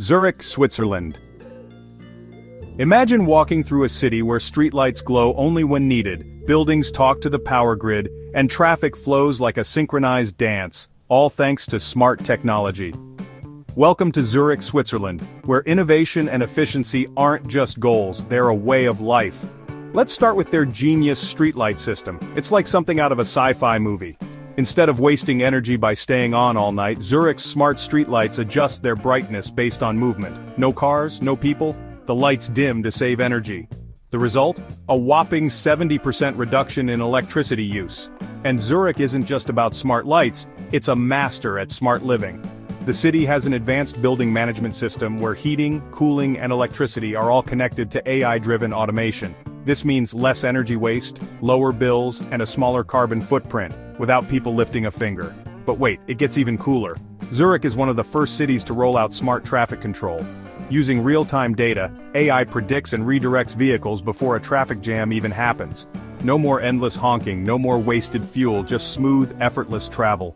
Zurich, Switzerland. Imagine walking through a city where streetlights glow only when needed, buildings talk to the power grid, and traffic flows like a synchronized dance, all thanks to smart technology. Welcome to Zurich, Switzerland, where innovation and efficiency aren't just goals, they're a way of life. Let's start with their genius streetlight system. It's like something out of a sci-fi movie. Instead of wasting energy by staying on all night, Zurich's smart streetlights adjust their brightness based on movement. No cars, no people. The lights dim to save energy. The result? A whopping 70% reduction in electricity use. And Zurich isn't just about smart lights, it's a master at smart living. The city has an advanced building management system where heating, cooling, and electricity are all connected to AI-driven automation. This means less energy waste, lower bills, and a smaller carbon footprint, without people lifting a finger. But wait, it gets even cooler. Zurich is one of the first cities to roll out smart traffic control. Using real-time data, AI predicts and redirects vehicles before a traffic jam even happens. No more endless honking, no more wasted fuel, just smooth, effortless travel.